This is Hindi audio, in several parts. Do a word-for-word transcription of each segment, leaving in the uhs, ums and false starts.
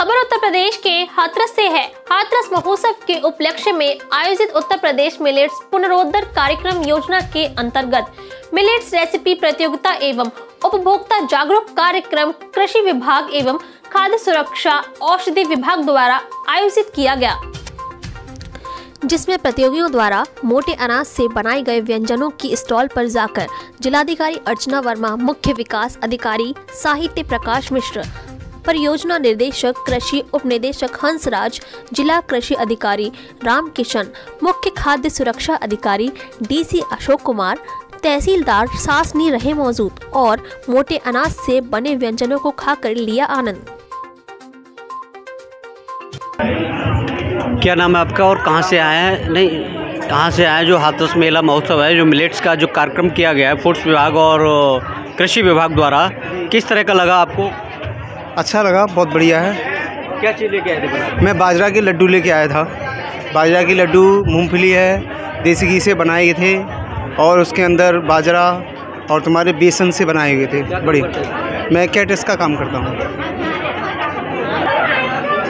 खबर उत्तर प्रदेश के हाथरस से है। हाथरस महोत्सव के उपलक्ष्य में आयोजित उत्तर प्रदेश मिलेट्स पुनरोद्धार कार्यक्रम योजना के अंतर्गत मिलेट्स रेसिपी प्रतियोगिता एवं उपभोक्ता जागरूक कार्यक्रम कृषि विभाग एवं खाद्य सुरक्षा औषधि विभाग द्वारा आयोजित किया गया, जिसमें प्रतियोगियों द्वारा मोटे अनाज से बनाए गए व्यंजनों की स्टॉल पर जाकर जिलाधिकारी अर्चना वर्मा, मुख्य विकास अधिकारी साहित्य प्रकाश मिश्र, परियोजना निर्देशक कृषि उपनिदेशक हंसराज, जिला कृषि अधिकारी रामकिशन, मुख्य खाद्य सुरक्षा अधिकारी डी सी अशोक कुमार, तहसीलदार सासनी रहे मौजूद और मोटे अनाज से बने व्यंजनों को खाकर लिया आनंद। क्या नाम है आपका और कहां से आए हैं? नहीं, कहाँ से आए? जो हाथरस मेला महोत्सव है, जो मिलेट्स का जो कार्यक्रम किया गया है फूड्स विभाग और कृषि विभाग द्वारा, किस तरह का लगा आपको? अच्छा लगा, बहुत बढ़िया है। क्या चीज़ लेके आए थे? मैं बाजरा के लड्डू लेके आया था। बाजरा के लड्डू, मूंगफली है, देसी घी से बनाए थे और उसके अंदर बाजरा और तुम्हारे बेसन से बनाए हुए थे। बढ़िया। मैं कैटर्स का काम करता हूँ।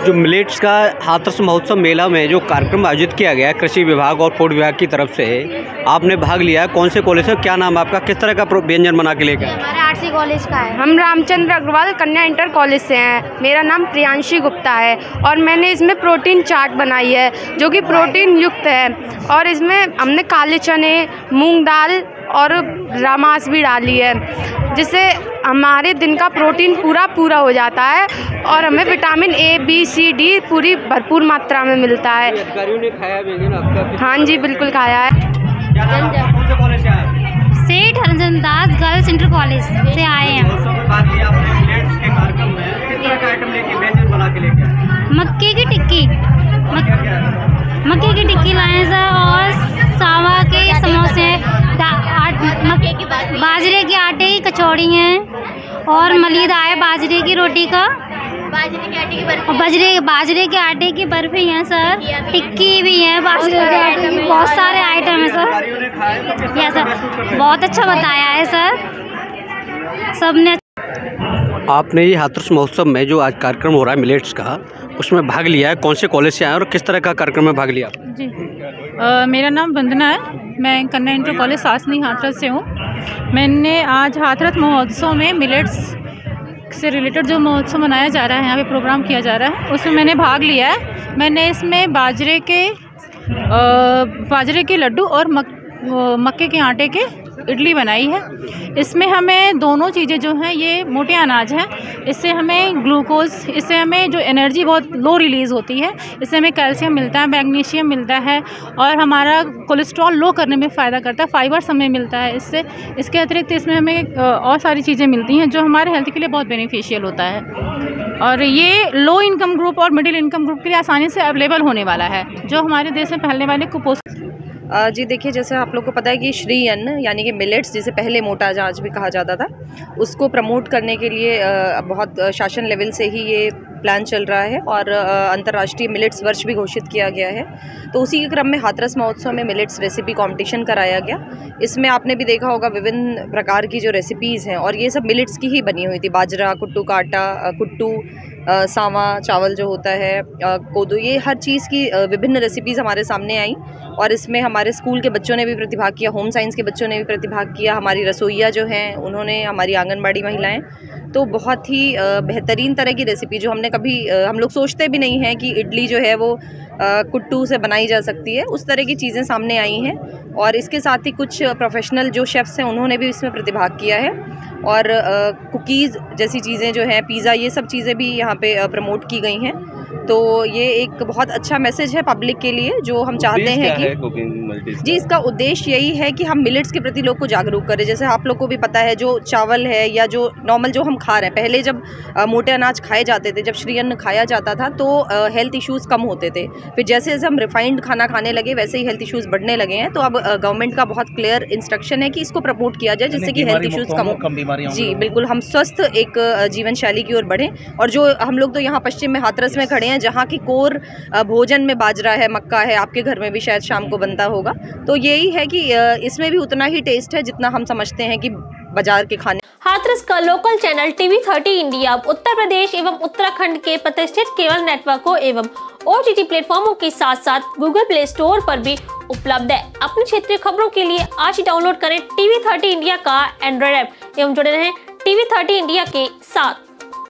जो मिलेट्स का हाथरस महोत्सव मेला में जो कार्यक्रम आयोजित किया गया कृषि विभाग और फूड विभाग की तरफ से, आपने भाग लिया, कौन से कॉलेज से, क्या नाम आपका, किस तरह का व्यंजन बना के लेके आए? कॉलेज का है, हम रामचंद्र अग्रवाल कन्या इंटर कॉलेज से हैं। मेरा नाम प्रियांशी गुप्ता है और मैंने इसमें प्रोटीन चाट बनाई है जो कि प्रोटीन युक्त है और इसमें हमने काले चने, मूंग दाल और रामास भी डाली है, जिससे हमारे दिन का प्रोटीन पूरा पूरा हो जाता है और हमें vitamin A B C D पूरी भरपूर मात्रा में मिलता है। अधिकारियों ने खाया व्यंजन आपका? हाँ जी, बिल्कुल खाया है। सेठ हरजनदास गर्ल्स इंटर कॉलेज से आए हैं। मक्के की टिक्की, मक्के की टिक्की लाए हैं और सावा के समोसे, बाजरे के आटे की कचौड़ी हैं और मलीदा है बाजरे की रोटी का, बाजरे बाजरे के आटे की बर्फी है सर, टिक्की भी है, बाजरे के आटे की बहुत सारे आइटम है सर। यस सर, बहुत अच्छा बताया है सर सबने। आपने ये हाथरस महोत्सव में जो आज कार्यक्रम हो रहा है मिलेट्स का, उसमें भाग लिया है, कौन से कॉलेज से आए और किस तरह का कार्यक्रम में भाग लिया? जी, आ, मेरा नाम वंदना है, मैं कन्या इंटर कॉलेज सासनी हाथरस से हूँ। मैंने आज हाथरस महोत्सव में मिलेट्स से रिलेटेड जो महोत्सव मनाया जा रहा है, यहाँ पे प्रोग्राम किया जा रहा है, उसमें मैंने भाग लिया है। मैंने इसमें बाजरे के बाजरे के लड्डू और मक, मक्के के आटे के इडली बनाई है। इसमें हमें दोनों चीज़ें जो हैं, ये मोटे अनाज हैं, इससे हमें ग्लूकोज, इससे हमें जो एनर्जी बहुत लो रिलीज़ होती है, इससे हमें कैल्शियम मिलता है, मैग्नीशियम मिलता है और हमारा कोलेस्ट्रॉल लो करने में फ़ायदा करता है, फाइबर्स हमें मिलता है इससे। इसके अतिरिक्त इसमें हमें और सारी चीज़ें मिलती हैं जो हमारे हेल्थ के लिए बहुत बेनिफिशियल होता है और ये लो इनकम ग्रुप और मिडिल इनकम ग्रुप के लिए आसानी से अवेलेबल होने वाला है, जो हमारे देश में फैलने वाले कुपोषण। जी देखिए, जैसे आप लोग को पता है कि श्री अन्न यानी कि मिलेट्स, जिसे पहले मोटा अनाज भी कहा जाता था, उसको प्रमोट करने के लिए बहुत शासन लेवल से ही ये प्लान चल रहा है और अंतर्राष्ट्रीय मिलेट्स वर्ष भी घोषित किया गया है। तो उसी के क्रम में हाथरस महोत्सव में मिलेट्स रेसिपी कंपटीशन कराया गया। इसमें आपने भी देखा होगा विभिन्न प्रकार की जो रेसिपीज़ हैं और ये सब मिलेट्स की ही बनी हुई थी। बाजरा, कुट्टू का आटा, कुट्टू, सावा चावल जो होता है, कोदो, ये हर चीज़ की विभिन्न रेसिपीज़ हमारे सामने आई और इसमें हमारे स्कूल के बच्चों ने भी प्रतिभाग किया, होम साइंस के बच्चों ने भी प्रतिभाग किया, हमारी रसोइया जो हैं उन्होंने, हमारी आंगनबाड़ी महिलाएं। तो बहुत ही बेहतरीन तरह की रेसिपी, जो हमने कभी, हम लोग सोचते भी नहीं हैं कि इडली जो है वो कुट्टू से बनाई जा सकती है, उस तरह की चीज़ें सामने आई हैं। और इसके साथ ही कुछ प्रोफेशनल जो शेफ़्स हैं उन्होंने भी इसमें प्रतिभाग किया है और कुकीज़ जैसी चीज़ें जो हैं, पिज़्ज़ा, ये सब चीज़ें भी यहाँ पे प्रमोट की गई हैं। तो ये एक बहुत अच्छा मैसेज है पब्लिक के लिए, जो हम चाहते हैं कि है जी, इसका उद्देश्य यही है कि हम मिलेट्स के प्रति लोग को जागरूक करें। जैसे आप लोग को भी पता है, जो चावल है या जो नॉर्मल जो हम खा रहे हैं, पहले जब आ, मोटे अनाज खाए जाते थे, जब श्री अन्न खाया जाता था तो आ, हेल्थ इश्यूज़ कम होते थे। फिर जैसे जैसे हम रिफाइंड खाना खाने लगे वैसे ही हेल्थ इश्यूज़ बढ़ने लगे हैं। तो अब गवर्नमेंट का बहुत क्लियर इंस्ट्रक्शन है कि इसको प्रमोट किया जाए जिससे कि हेल्थ इश्यूज़ कम हो। जी बिल्कुल, हम स्वस्थ एक जीवन शैली की ओर बढ़ें। और जो हम लोग तो यहाँ पश्चिम में हाथरस में खड़े हैं, जहाँ की कोर भोजन में बाजरा है, मक्का है, आपके घर में भी शायद शाम को बनता होगा, तो यही है कि इसमें भी उतना ही टेस्ट है जितना हम समझते हैं कि बाजार के खाने। हाथरस का local channel TV thirty India Uttar Pradesh एवं उत्तराखंड के प्रतिष्ठित केबल नेटवर्कों एवं ओटीटी प्लेटफॉर्मों के साथ साथ गूगल प्ले स्टोर पर भी उपलब्ध है। अपने क्षेत्रीय खबरों के लिए आज ही डाउनलोड करें टीवी थर्टी इंडिया का एंड्रॉइड ऐप एवं जुड़े रहें टीवी थर्टी इंडिया के साथ।